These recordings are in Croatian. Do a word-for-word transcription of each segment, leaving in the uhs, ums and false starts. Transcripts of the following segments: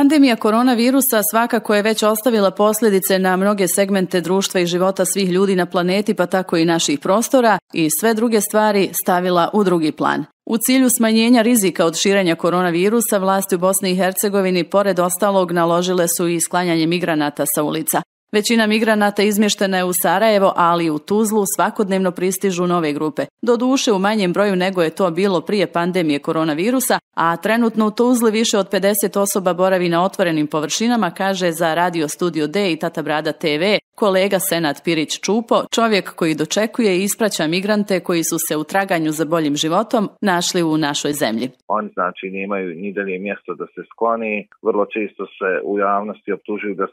Pandemija koronavirusa svakako je već ostavila posljedice na mnoge segmente društva i života svih ljudi na planeti, pa tako i naših prostora, i sve druge stvari stavila u drugi plan. U cilju smanjenja rizika od širenja koronavirusa, vlasti u Bosni i Hercegovini pored ostalog naložile su i sklanjanje migranata sa ulica. Većina migranata izmještena je u Sarajevo, ali i u Tuzlu svakodnevno pristižu nove grupe. Doduše u manjem broju nego je to bilo prije pandemije koronavirusa, a trenutno u Tuzli više od pedeset osoba boravi na otvorenim površinama, kaže za radio Studio D i Tata Brada te ve kolega Senad Pirić Čupo, čovjek koji dočekuje i ispraća migrante koji su se u traganju za boljim životom našli u našoj zemlji. Oni znači nemaju ni dalje mjesto da se skloni, vrlo često se u javnosti optužuju da,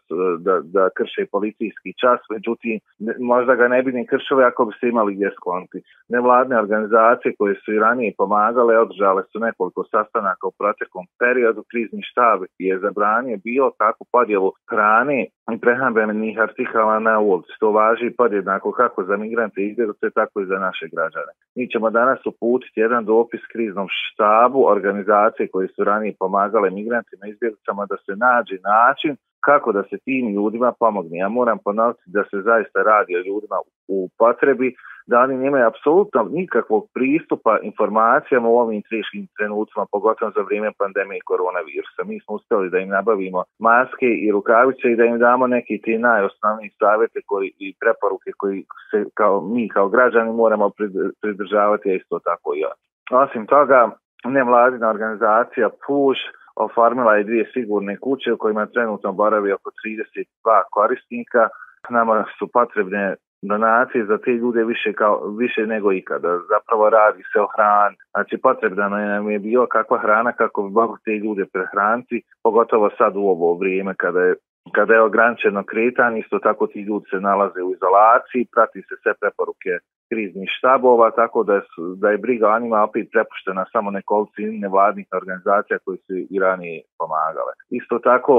da, da krše policijski čas, međutim možda ga ne bi ni kršili ako bi se imali gdje skloniti. Nevladne organizacije koje su i ranije pomagale održale su nekoliko sastanaka u proteklom periodu. Krizni štab je zabranio bilo takvu podjelu hrane i prehrambenih artikala na ulici. To važi podjednako kako za migrante i izbjeglice, tako i za naše građane. Mi ćemo danas uputiti jedan dopis kriznom štabu organizacije koje su ranije pomagale migrantima i izbjeglicama da se nađe način kako da se tim ljudima pomogne. Ja moram ponoviti da se zaista radi o ljudima u potrebi, da oni nemaju apsolutno nikakvog pristupa informacijama u ovim teškim trenucima, pogotovo za vrijeme pandemije koronavirusa. Mi smo uspjeli da im nabavimo maske i rukavice i da im damo neke te najosnovnije savjete koji, i preporuke koji se kao, mi kao građani moramo pridržavati, a isto tako i ja. Osim toga, nevladina organizacija PUSH oformila je dvije sigurne kuće u kojima trenutno boravi oko trideset dva korisnika. Nama su potrebne donacije za te ljude više, kao, više nego ikada. Zapravo radi se o hrani. Znači potrebna nam je bilo kakva hrana kako bi mogli te ljude prehraniti, pogotovo sad u ovo vrijeme kada je Kada je ograničeno kretanje, isto tako ti ljudi se nalaze u izolaciji, prati se sve preporuke kriznih štabova, tako da je, da je briga o njima opet prepuštena samo nekoliko nevladnih organizacija koji su i ranije pomagale. Isto tako,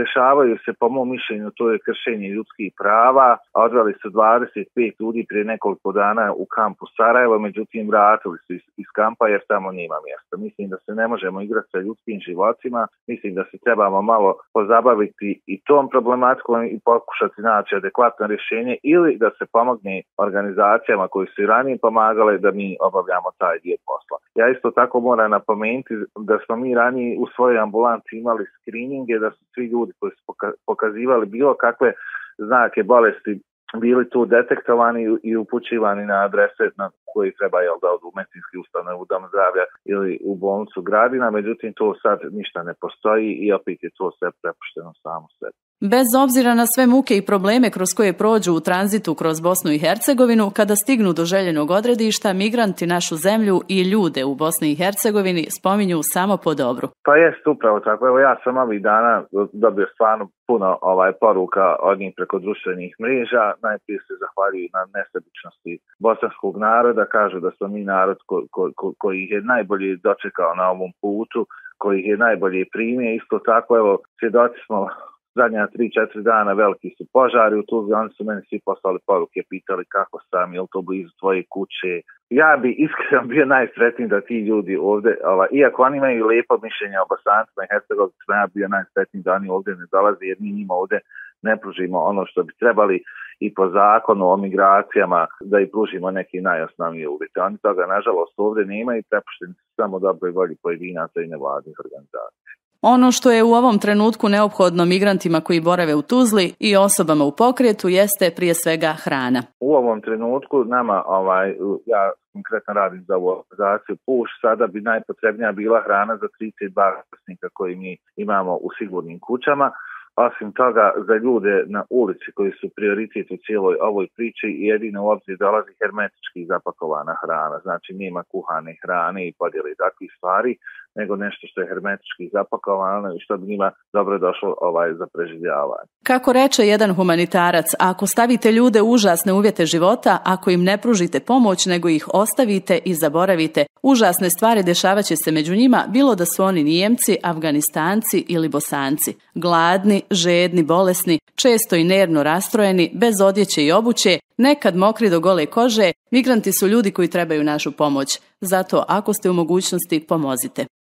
dešavaju se, po mom mišljenju, to je kršenje ljudskih prava, a odveli su dvadeset pet ljudi prije nekoliko dana u kampu Sarajevo, međutim vratili su iz, iz kampa jer tamo nema mjesta. Mislim da se ne možemo igrati sa ljudskim životima, mislim da se trebamo malo pozabaviti i tom problematikom i pokušati naći adekvatno rješenje ili da se pomogne organizacijama koji su i ranije pomagale da mi obavljamo taj dio posla. Ja isto tako moram napomenuti da smo mi ranije u svojoj ambulanci imali skrininge, da su svi ljudi koji su pokazivali bilo kakve znake bolesti bili tu detektovani i upućivani na adrese na koji treba, jel da, od medicinske ustanove u Dom zdravlja ili u bolnicu Gradina, međutim to sad ništa ne postoji i opet je to sve prepušteno samo sebi. Bez obzira na sve muke i probleme kroz koje prođu u tranzitu kroz Bosnu i Hercegovinu, kada stignu do željenog odredišta, migranti našu zemlju i ljude u Bosni i Hercegovini spominju samo po dobru. Pa jest upravo tako. Evo, ja sam ovih dana dobio stvarno puno ovaj, poruka od njih preko društvenih mreža. Najprije se zahvaljuju na nesebičnosti bosanskog naroda, kažu da smo mi narod ko, ko, ko, koji ih je najbolje dočekao na ovom putu, koji ih je najbolje primio. Isto tako, evo, svjedoci smo zadnja tri četiri dana veliki su požari u Tuzli, oni su meni svi poslali poruke, pitali kako sam, je li to blizu tvoje kuće. Ja bi iskreno bio najsretniji da ti ljudi ovdje, ova, iako oni imaju lijepo mišljenje o Bosancima i Hercegovcima, ja bi bio najsretniji da oni ovdje ne dolaze jer mi njima ovdje ne pružimo ono što bi trebali i po zakonu o migracijama da i pružimo neki najosnovnije uvjete. Oni toga nažalost ovdje nema i prepušteni su samo dobroj volji pojedinaca i nevladnih organizacija. Ono što je u ovom trenutku neophodno migrantima koji borave u Tuzli i osobama u pokretu jeste prije svega hrana. U ovom trenutku nama, ovaj, ja konkretno radim za ovu organizaciju PUSH, sada bi najpotrebnija bila hrana za trideset dva korisnika koji mi imamo u sigurnim kućama. Osim toga, za ljude na ulici koji su prioritet u cijeloj ovoj priči, jedino u obzir dolazi hermetički zapakovana hrana. Znači, nema kuhane hrane i podjele takvih stvari, nego nešto što je hermetički zapakovano i što bi njima dobro došlo ovaj, za preživljavanje. Kako reče jedan humanitarac, ako stavite ljude u užasne uvjete života, ako im ne pružite pomoć, nego ih ostavite i zaboravite, užasne stvari dešavaće se među njima, bilo da su oni Nijemci, Afganistanci ili Bosanci. Gladni, žedni, bolesni, često i nervno rastrojeni, bez odjeće i obuće, nekad mokri do gole kože, migranti su ljudi koji trebaju našu pomoć. Zato ako ste u mogućnosti, pomozite.